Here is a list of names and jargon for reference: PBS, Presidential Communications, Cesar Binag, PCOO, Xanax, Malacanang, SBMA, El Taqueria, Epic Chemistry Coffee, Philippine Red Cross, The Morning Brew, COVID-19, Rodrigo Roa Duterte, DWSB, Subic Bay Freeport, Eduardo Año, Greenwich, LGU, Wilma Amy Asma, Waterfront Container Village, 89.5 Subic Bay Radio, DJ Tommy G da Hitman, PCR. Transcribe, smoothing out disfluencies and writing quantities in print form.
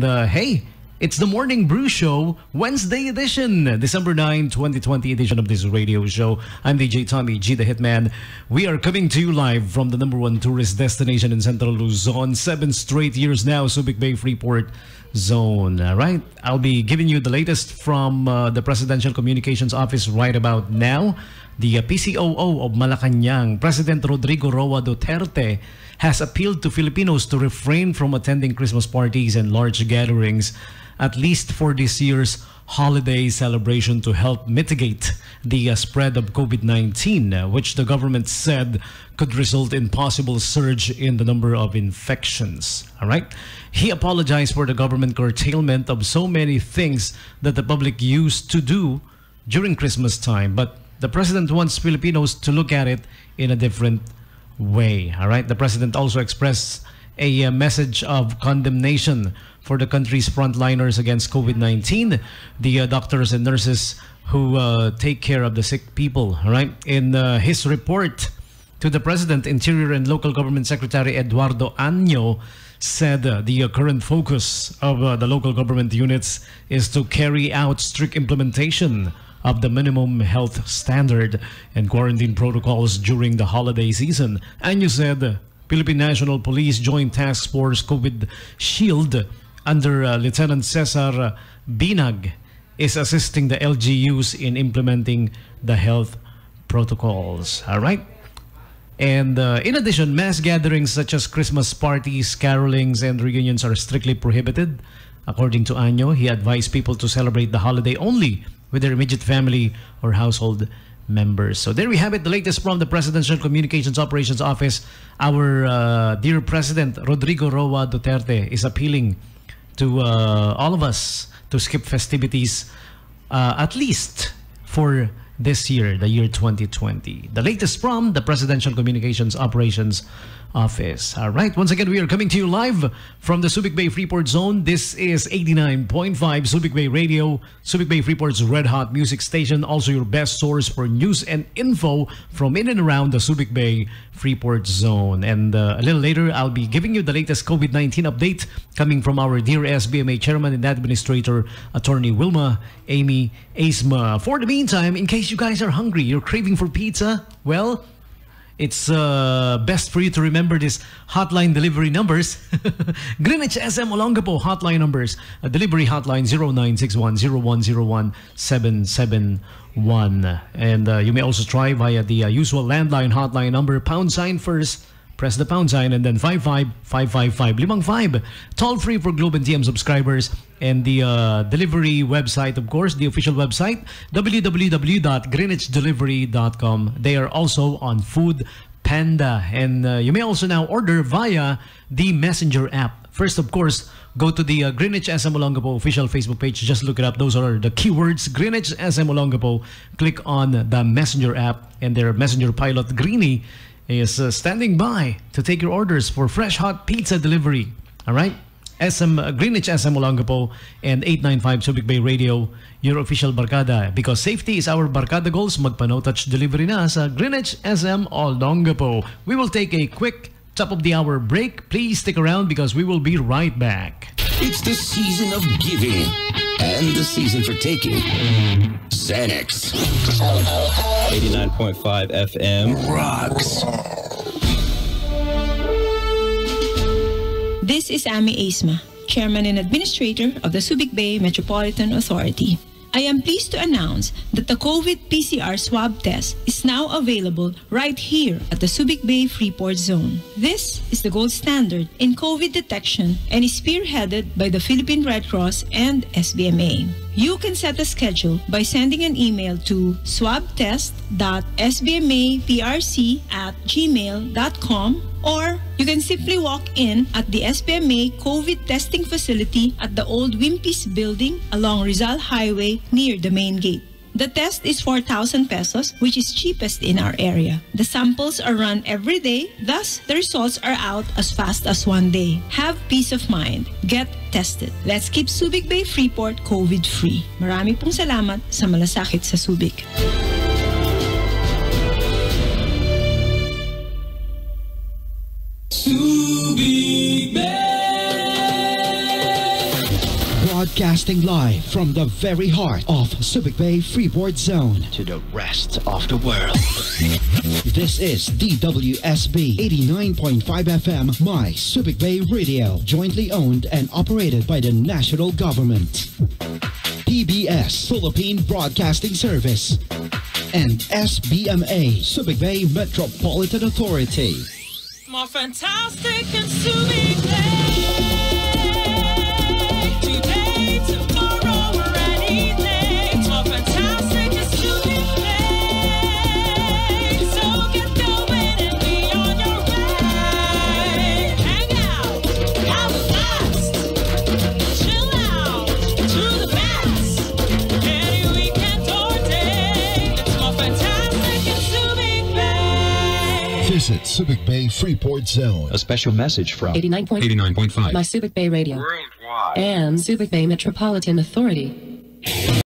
Hey, it's the Morning Brew Show, Wednesday edition, December 9, 2020 edition of this radio show. I'm DJ Tommy G, the Hitman. We are coming to you live from the #1 tourist destination in Central Luzon, 7 straight years now, Subic Bay Freeport zone. All right, I'll be giving you the latest from the Presidential Communications Office right about now. The PCOO of Malacanang, President Rodrigo Roa Duterte, has appealed to Filipinos to refrain from attending Christmas parties and large gatherings, at least for this year's holiday celebration, to help mitigate the spread of COVID-19, which the government said could result in possible surge in the number of infections. All right, he apologized for the government curtailment of so many things that the public used to do during Christmas time, but the president wants Filipinos to look at it in a different way. All right. The president also expressed a message of condemnation for the country's frontliners against COVID-19, the doctors and nurses who take care of the sick people. All right. In his report to the president, Interior and Local Government Secretary Eduardo Año said the current focus of the local government units is to carry out strict implementation of the minimum health standard and quarantine protocols during the holiday season. And you said Philippine National Police Joint Task Force COVID Shield under Lieutenant Cesar Binag is assisting the LGUs in implementing the health protocols. All right. And in addition, mass gatherings such as Christmas parties, carolings, and reunions are strictly prohibited. According to Año, he advised people to celebrate the holiday only with their immediate family or household members. So there we have it, the latest from the Presidential Communications Operations Office. Our dear President Rodrigo Roa Duterte is appealing to all of us to skip festivities at least for this year, the year 2020. The latest from the Presidential Communications Operations Office. All right, once again, we are coming to you live from the Subic Bay Freeport Zone. This is 89.5 Subic Bay Radio, Subic Bay Freeport's red hot music station, also your best source for news and info from in and around the Subic Bay Freeport Zone. And a little later, I'll be giving you the latest COVID-19 update coming from our dear SBMA Chairman and Administrator, Attorney Wilma Amy Asma. For the meantime, in case you guys are hungry, you're craving for pizza, well, it's best for you to remember these hotline delivery numbers. Greenwich SM Olongapo hotline numbers. Delivery hotline 0961 0101 771. And you may also try via the usual landline hotline number, # first. Press the # and then 55555 55. Toll free for Globe and TM subscribers. And the delivery website, of course, the official website, www.greenwichdelivery.com. They are also on Food Panda. And you may also now order via the Messenger app. First, of course, go to the Greenwich SM Olongapo official Facebook page. Just look it up. Those are the keywords. Greenwich SM Olongapo. Click on the Messenger app. And their Messenger pilot, Greenie, is standing by to take your orders for fresh hot pizza delivery. All right, SM Greenwich SM Olongapo and 895 Subic Bay Radio, your official barkada, because safety is our barkada goals. Magpa-no-touch delivery na sa Greenwich SM Olongapo. We will take a quick top of the hour break. Please stick around because we will be right back. It's the season of giving and the season for taking Xanax. 89.5 FM rocks. This is Amy Asma, Chairman and Administrator of the Subic Bay Metropolitan Authority. I am pleased to announce that the COVID PCR swab test is now available right here at the Subic Bay Freeport Zone. This is the gold standard in COVID detection and is spearheaded by the Philippine Red Cross and SBMA. You can set a schedule by sending an email to swabtest.sbmaprc@gmail.com, or you can simply walk in at the SBMA COVID testing facility at the old Wimpy's building along Rizal Highway near the main gate. The test is 4,000 pesos, which is cheapest in our area. The samples are run every day, thus the results are out as fast as one day. Have peace of mind. Get tested. Let's keep Subic Bay Freeport COVID-free. Marami pong salamat sa malasakit sa Subic. Subic Bay! Broadcasting live from the very heart of Subic Bay Freeport Zone to the rest of the world. This is DWSB 89.5 FM, My Subic Bay Radio, jointly owned and operated by the national government, PBS, Philippine Broadcasting Service, and SBMA, Subic Bay Metropolitan Authority. More fantastic than Subic Bay. Visit Subic Bay Freeport Zone. A special message from 89.5 My Subic Bay Radio worldwide and Subic Bay Metropolitan Authority.